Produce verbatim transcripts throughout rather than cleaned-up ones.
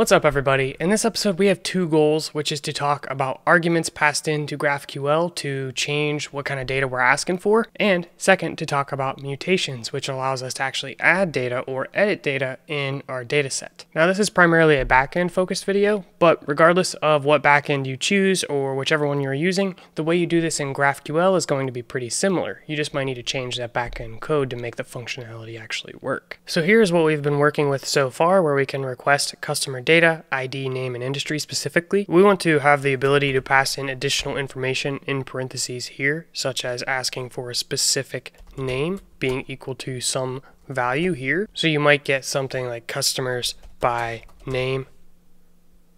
What's up, everybody? In this episode, we have two goals, which is to talk about arguments passed into GraphQL to change what kind of data we're asking for, and second, to talk about mutations, which allows us to actually add data or edit data in our data set. Now, this is primarily a backend focused video, but regardless of what backend you choose or whichever one you're using, the way you do this in GraphQL is going to be pretty similar. You just might need to change that backend code to make the functionality actually work. So here's what we've been working with so far, where we can request customer data data, I D, name, and industry specifically. We want to have the ability to pass in additional information in parentheses here, such as asking for a specific name being equal to some value here. So you might get something like customers by name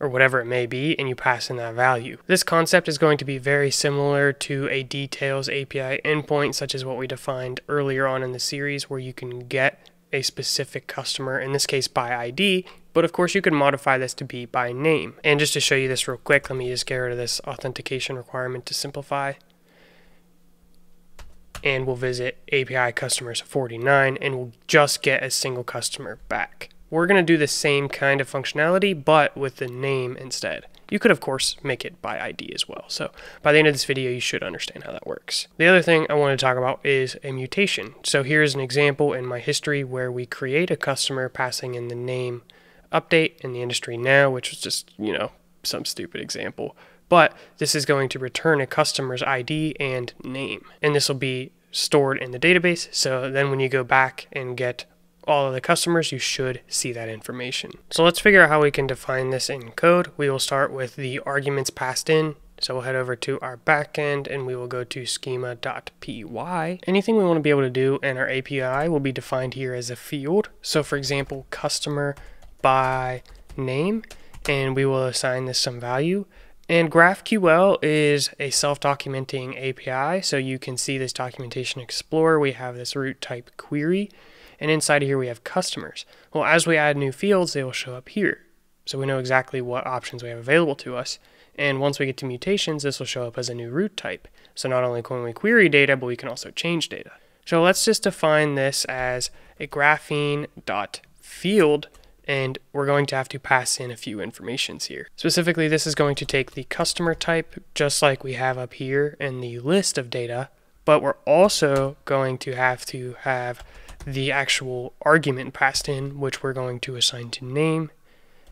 or whatever it may be, and you pass in that value. This concept is going to be very similar to a details A P I endpoint, such as what we defined earlier on in the series, where you can get a specific customer, in this case by I D, but of course you can modify this to be by name. And just to show you this real quick, let me just get rid of this authentication requirement to simplify. And we'll visit A P I customers forty-nine, and we'll just get a single customer back. We're gonna do the same kind of functionality, but with the name instead. You could, of course, make it by I D as well. So by the end of this video, you should understand how that works. The other thing I want to talk about is a mutation. So here's an example in my history where we create a customer passing in the name update and the industry now, which was just, you know, some stupid example. But this is going to return a customer's I D and name. And this will be stored in the database. So then when you go back and get all of the customers, you should see that information. So let's figure out how we can define this in code. We will start with the arguments passed in. So we'll head over to our backend and we will go to schema.py. Anything we want to be able to do in our A P I will be defined here as a field. So for example, customer by name, and we will assign this some value. And GraphQL is a self-documenting A P I. So you can see this documentation explorer. We have this root type query. And inside here we have customers. Well, as we add new fields, they will show up here. So we know exactly what options we have available to us. And once we get to mutations, this will show up as a new root type. So not only can we query data, but we can also change data. So let's just define this as a graphene.field, and we're going to have to pass in a few informations here. Specifically, this is going to take the customer type, just like we have up here in the list of data, but we're also going to have to have the actual argument passed in, which we're going to assign to name.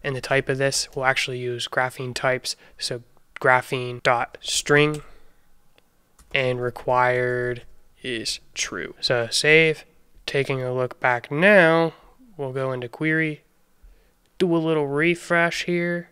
And the type of this, we'll actually use graphene types. So graphene.string and required is true. So save, taking a look back now, we'll go into query, do a little refresh here,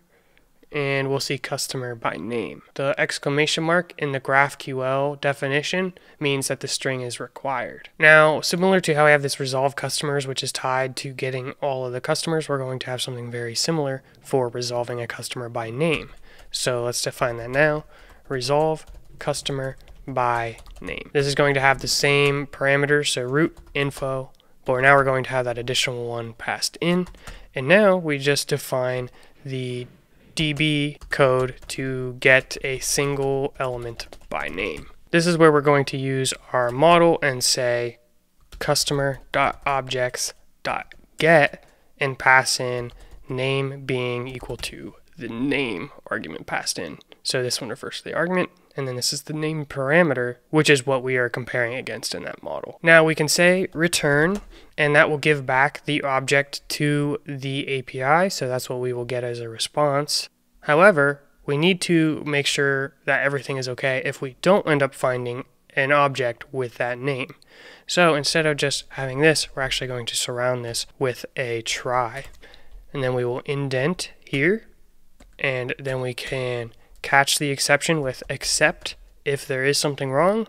and we'll see customer by name. The exclamation mark in the GraphQL definition means that the string is required. Now, similar to how we have this resolve customers, which is tied to getting all of the customers, we're going to have something very similar for resolving a customer by name. So let's define that now. Resolve customer by name. This is going to have the same parameters, so root, info, but now we're going to have that additional one passed in. And now we just define the D B code to get a single element by name. This is where we're going to use our model and say customer.objects.get and pass in name being equal to the name argument passed in. So this one refers to the argument, and then this is the name parameter, which is what we are comparing against in that model. Now we can say return, and that will give back the object to the A P I. So that's what we will get as a response. However, we need to make sure that everything is okay if we don't end up finding an object with that name. So instead of just having this, we're actually going to surround this with a try. And then we will indent here, and then we can catch the exception with except if there is something wrong.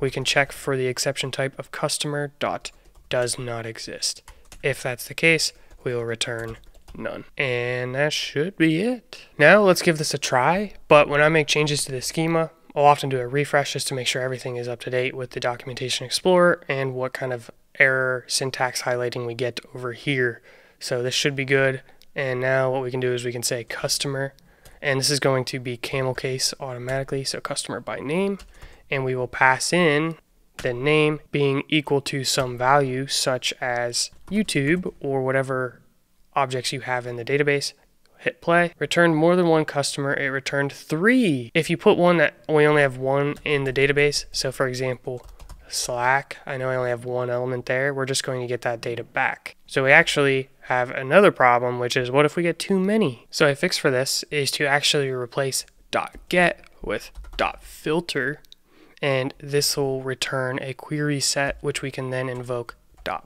We can check for the exception type of customer dot does not exist. If that's the case, we will return none. And that should be it. Now let's give this a try. But when I make changes to the schema, I'll often do a refresh just to make sure everything is up to date with the documentation explorer and what kind of error syntax highlighting we get over here. So this should be good. And now what we can do is we can say customer, and this is going to be camel case automatically, so customer by name, and we will pass in the name being equal to some value such as YouTube or whatever objects you have in the database. hit play, returned more than one customer, it returned three. If you put one that we only have one in the database, so for example, Slack, I know I only have one element there, we're just going to get that data back. So we actually have another problem, which is what if we get too many? So a fix for this is to actually replace .get with .filter, and this will return a query set, which we can then invoke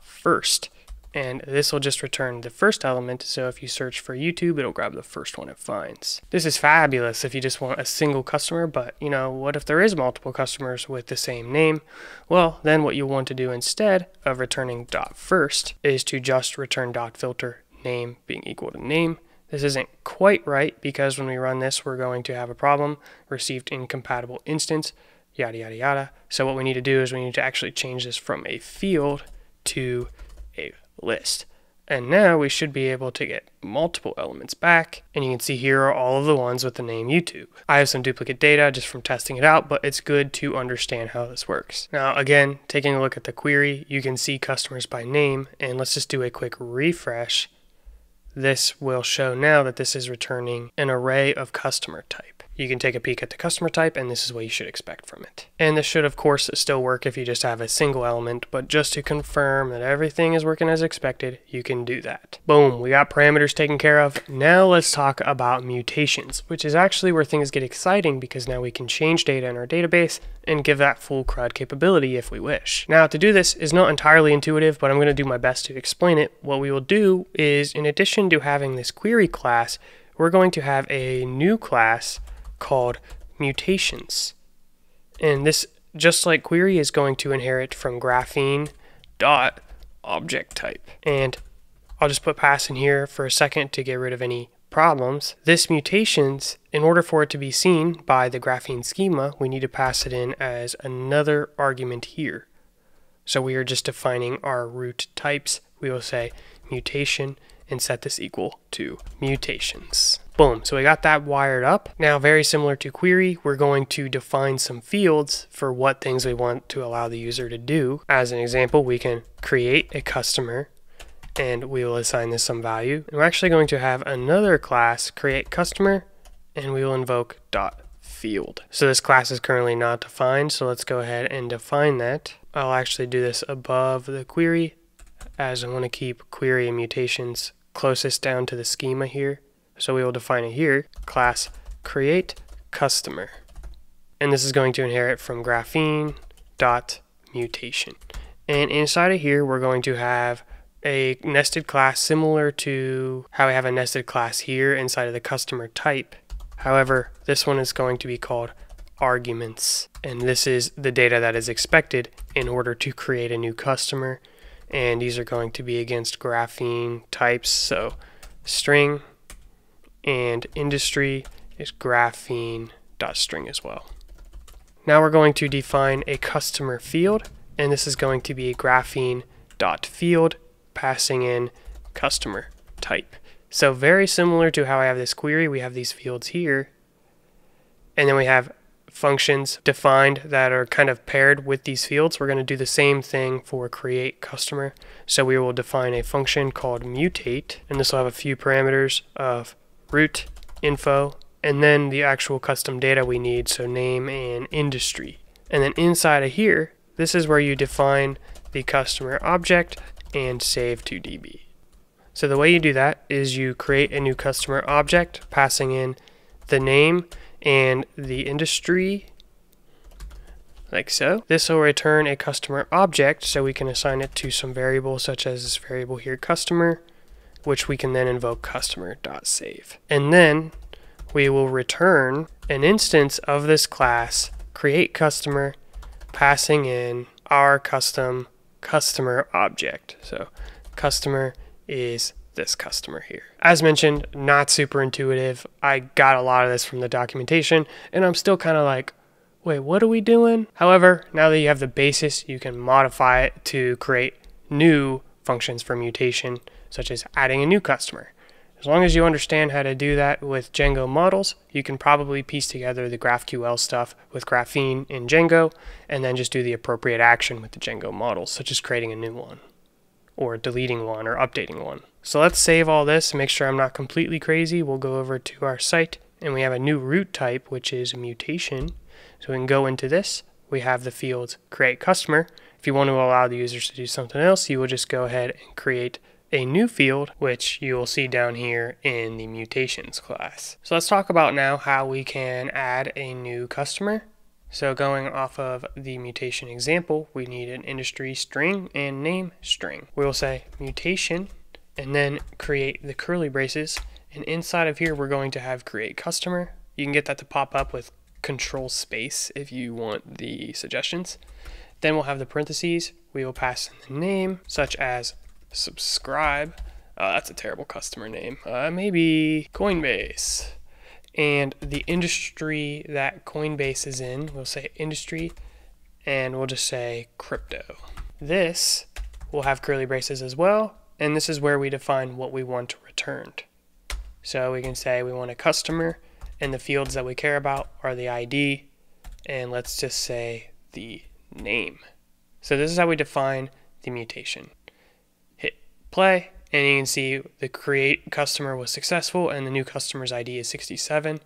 .first. And this will just return the first element, so if you search for YouTube, it'll grab the first one it finds. This is fabulous if you just want a single customer, but you know, what if there is multiple customers with the same name? Well, then what you'll want to do instead of returning .first is to just return .filter name being equal to name. This isn't quite right, because when we run this, we're going to have a problem, received incompatible instance, yada, yada, yada. So what we need to do is we need to actually change this from a field to a list. And now we should be able to get multiple elements back. And you can see here are all of the ones with the name YouTube. I have some duplicate data just from testing it out, but it's good to understand how this works. Now, again, taking a look at the query, you can see customers by name, and let's just do a quick refresh. This will show now that this is returning an array of customer type. You can take a peek at the customer type, and this is what you should expect from it. And this should, of course, still work if you just have a single element, but just to confirm that everything is working as expected, you can do that. Boom, we got parameters taken care of. Now let's talk about mutations, which is actually where things get exciting, because now we can change data in our database and give that full CRUD capability if we wish. Now, to do this is not entirely intuitive, but I'm going to do my best to explain it. What we will do is, in addition to having this query class, we're going to have a new class called mutations. And this, just like query, is going to inherit from Graphene dot object type. And I'll just put pass in here for a second to get rid of any problems. This mutations, in order for it to be seen by the Graphene schema, we need to pass it in as another argument here. So we are just defining our root types. We will say mutation and set this equal to mutations. Boom, so we got that wired up. Now, very similar to query, we're going to define some fields for what things we want to allow the user to do. As an example, we can create a customer, and we will assign this some value. And we're actually going to have another class, create customer, and we will invoke dot field. So this class is currently not defined, so let's go ahead and define that. I'll actually do this above the query, as I want to keep query and mutations closest down to the schema here. So we will define it here, class create customer. And this is going to inherit from Graphene dot mutation. And inside of here, we're going to have a nested class similar to how we have a nested class here inside of the customer type. However, this one is going to be called arguments. And this is the data that is expected in order to create a new customer. And these are going to be against Graphene types. So string and industry is Graphene.string as well. Now we're going to define a customer field, and this is going to be Graphene.field, passing in customer type. So very similar to how I have this query, we have these fields here, and then we have functions defined that are kind of paired with these fields. We're going to do the same thing for create customer. So we will define a function called mutate, and this will have a few parameters of root, info, and then the actual custom data we need, so name and industry. And then inside of here, this is where you define the customer object and save to D B. So the way you do that is you create a new customer object, passing in the name and the industry, like so. This will return a customer object, so we can assign it to some variable, such as this variable here, customer, which we can then invoke customer.save. And then we will return an instance of this class, create customer, passing in our custom customer object. So customer is this customer here. As mentioned, not super intuitive. I got a lot of this from the documentation, and I'm still kind of like, wait, what are we doing? However, now that you have the basis, you can modify it to create new functions for mutation, such as adding a new customer. As long as you understand how to do that with Django models, you can probably piece together the GraphQL stuff with Graphene in Django, and then just do the appropriate action with the Django models, such as creating a new one, or deleting one, or updating one. So let's save all this and make sure I'm not completely crazy. We'll go over to our site and we have a new root type, which is mutation. So we can go into this. We have the field create customer. If you want to allow the users to do something else, you will just go ahead and create a new field, which you will see down here in the mutations class. So let's talk about now how we can add a new customer. So going off of the mutation example, we need an industry string and name string. We'll say mutation and then create the curly braces. And inside of here, we're going to have create customer. You can get that to pop up with control space if you want the suggestions. Then we'll have the parentheses. We will pass in the name such as subscribe. Uh, that's a terrible customer name. Uh, maybe Coinbase. And the industry that Coinbase is in, we'll say industry, and we'll just say crypto. This will have curly braces as well, and this is where we define what we want returned. So we can say we want a customer, and the fields that we care about are the I D, and let's just say the name. So this is how we define the mutation. Hit play. And you can see the create customer was successful and the new customer's I D is sixty-seven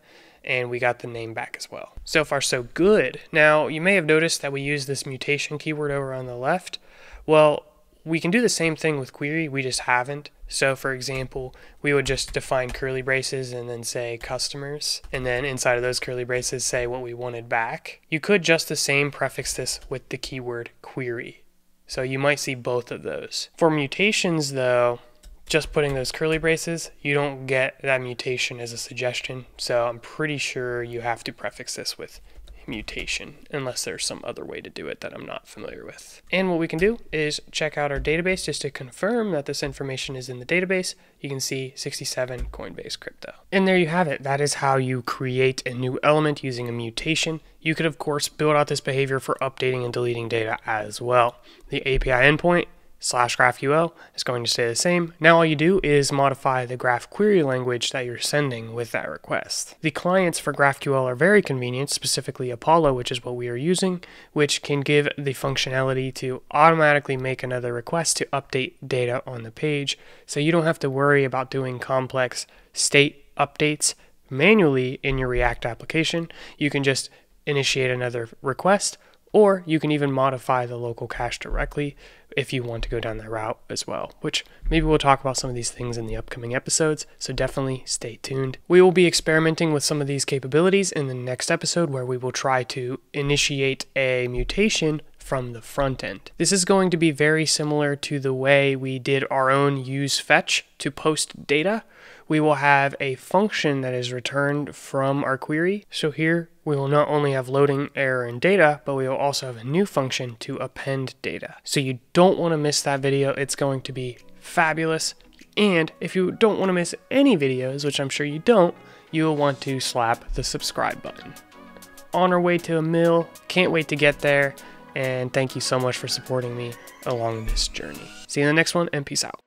and we got the name back as well. So far so good. Now you may have noticed that we use this mutation keyword over on the left. Well, we can do the same thing with query, we just haven't. So for example, we would just define curly braces and then say customers, and then inside of those curly braces say what we wanted back. You could just the same prefix this with the keyword query. So you might see both of those. For mutations though, just putting those curly braces, you don't get that mutation as a suggestion. So I'm pretty sure you have to prefix this with mutation, unless there's some other way to do it that I'm not familiar with. And what we can do is check out our database just to confirm that this information is in the database. You can see sixty-seven Coinbase crypto. And there you have it. That is how you create a new element using a mutation. You could, of course, build out this behavior for updating and deleting data as well. The A P I endpoint slash GraphQL is going to stay the same. Now all you do is modify the graph query language that you're sending with that request. The clients for GraphQL are very convenient, specifically Apollo, which is what we are using, which can give the functionality to automatically make another request to update data on the page. So you don't have to worry about doing complex state updates manually in your React application. You can just initiate another request, or you can even modify the local cache directly if you want to go down that route as well, which maybe we'll talk about some of these things in the upcoming episodes, so definitely stay tuned. We will be experimenting with some of these capabilities in the next episode where we will try to initiate a mutation from the front end. This is going to be very similar to the way we did our own use fetch to post data. We will have a function that is returned from our query. So here we will not only have loading error and data, but we will also have a new function to append data. So you don't want to miss that video. It's going to be fabulous. And if you don't want to miss any videos, which I'm sure you don't, you will want to slap the subscribe button. On our way to a mil, can't wait to get there. And thank you so much for supporting me along this journey. See you in the next one, and peace out.